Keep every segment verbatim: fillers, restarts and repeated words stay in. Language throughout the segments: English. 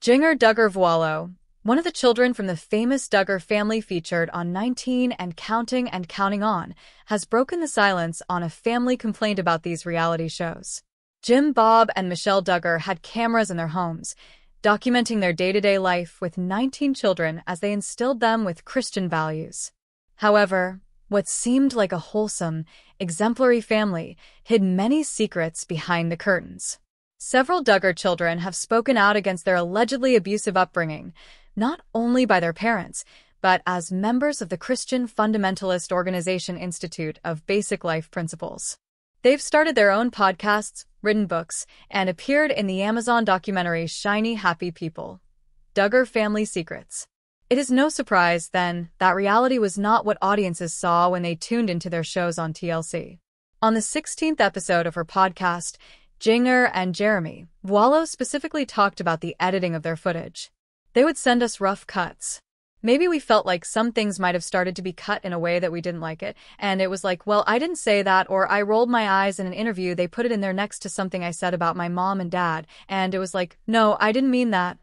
Jinger Duggar Vuolo, one of the children from the famous Duggar family featured on nineteen and Counting and Counting On, has broken the silence on a family complaint about these reality shows. Jim Bob and Michelle Duggar had cameras in their homes, documenting their day-to-day life with nineteen children as they instilled them with Christian values. However, what seemed like a wholesome, exemplary family hid many secrets behind the curtains. Several Duggar children have spoken out against their allegedly abusive upbringing, not only by their parents, but as members of the Christian fundamentalist organization Institute of Basic Life Principles. They've started their own podcasts, written books, and appeared in the Amazon documentary Shiny Happy People, Duggar Family Secrets. It is no surprise, then, that reality was not what audiences saw when they tuned into their shows on T L C. On the sixteenth episode of her podcast, Jinger and Jeremy Vuolo specifically talked about the editing of their footage. They would send us rough cuts. Maybe we felt like some things might have started to be cut in a way that we didn't like it, and it was like, well, I didn't say that, or I rolled my eyes in an interview, they put it in there next to something I said about my mom and dad, and it was like, no, I didn't mean that.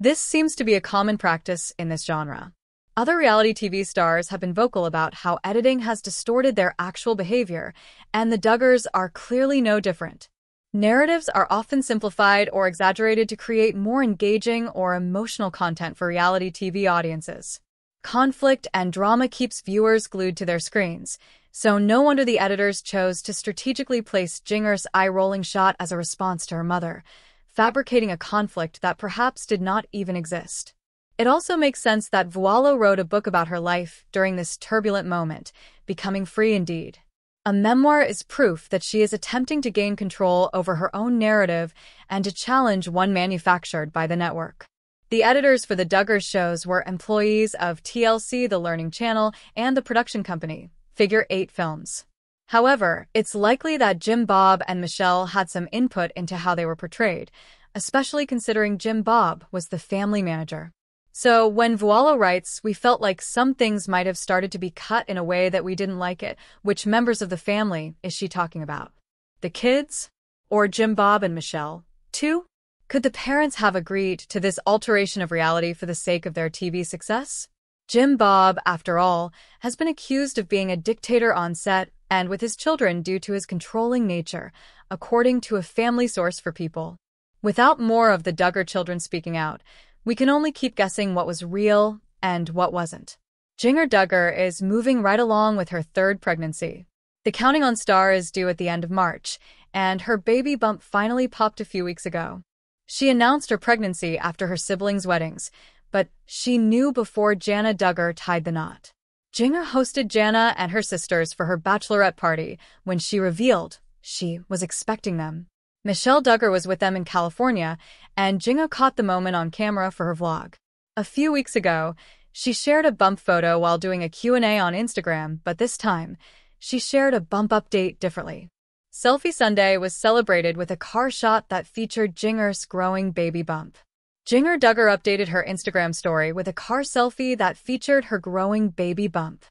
This seems to be a common practice in this genre. Other reality T V stars have been vocal about how editing has distorted their actual behavior, and the Duggars are clearly no different. Narratives are often simplified or exaggerated to create more engaging or emotional content for reality T V audiences. Conflict and drama keeps viewers glued to their screens, so no wonder the editors chose to strategically place Jinger's eye-rolling shot as a response to her mother, fabricating a conflict that perhaps did not even exist. It also makes sense that Vuolo wrote a book about her life during this turbulent moment, Becoming Free Indeed. A memoir is proof that she is attempting to gain control over her own narrative and to challenge one manufactured by the network. The editors for the Duggar shows were employees of T L C, the Learning Channel, and the production company, Figure Eight Films. However, it's likely that Jim Bob and Michelle had some input into how they were portrayed, especially considering Jim Bob was the family manager. So when Vuolo writes, we felt like some things might have started to be cut in a way that we didn't like it. Which members of the family is she talking about? The kids? Or Jim Bob and Michelle? Two? Could the parents have agreed to this alteration of reality for the sake of their T V success? Jim Bob, after all, has been accused of being a dictator on set and with his children due to his controlling nature, according to a family source for People. Without more of the Duggar children speaking out, we can only keep guessing what was real and what wasn't. Jinger Duggar is moving right along with her third pregnancy. The Counting On star is due at the end of March, and her baby bump finally popped a few weeks ago. She announced her pregnancy after her siblings' weddings, but she knew before Jana Duggar tied the knot. Jinger hosted Jana and her sisters for her bachelorette party when she revealed she was expecting them. Michelle Duggar was with them in California, and Jinger caught the moment on camera for her vlog. A few weeks ago, she shared a bump photo while doing a Q and A on Instagram, but this time, she shared a bump update differently. Selfie Sunday was celebrated with a car shot that featured Jinger's growing baby bump. Jinger Duggar updated her Instagram story with a car selfie that featured her growing baby bump.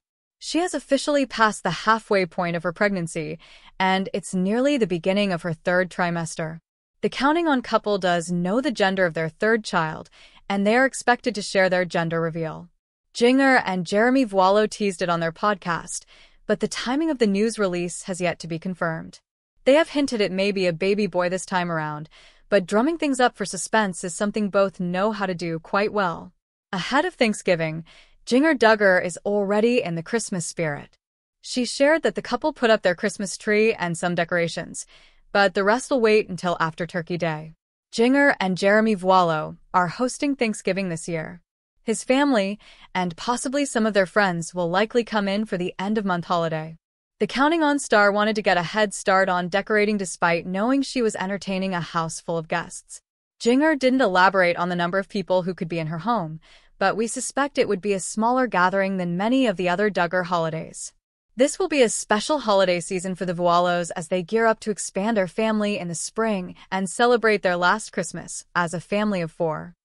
She has officially passed the halfway point of her pregnancy, and it's nearly the beginning of her third trimester. The Counting On couple does know the gender of their third child, and they are expected to share their gender reveal. Jinger and Jeremy Vuolo teased it on their podcast, but the timing of the news release has yet to be confirmed. They have hinted it may be a baby boy this time around, but drumming things up for suspense is something both know how to do quite well. Ahead of Thanksgiving, Jinger Duggar is already in the Christmas spirit. She shared that the couple put up their Christmas tree and some decorations, but the rest will wait until after Turkey Day. Jinger and Jeremy Vuolo are hosting Thanksgiving this year. His family, and possibly some of their friends, will likely come in for the end-of-month holiday. The Counting On star wanted to get a head start on decorating despite knowing she was entertaining a house full of guests. Jinger didn't elaborate on the number of people who could be in her home, but we suspect it would be a smaller gathering than many of the other Duggar holidays. This will be a special holiday season for the Vuolos as they gear up to expand their family in the spring and celebrate their last Christmas as a family of four.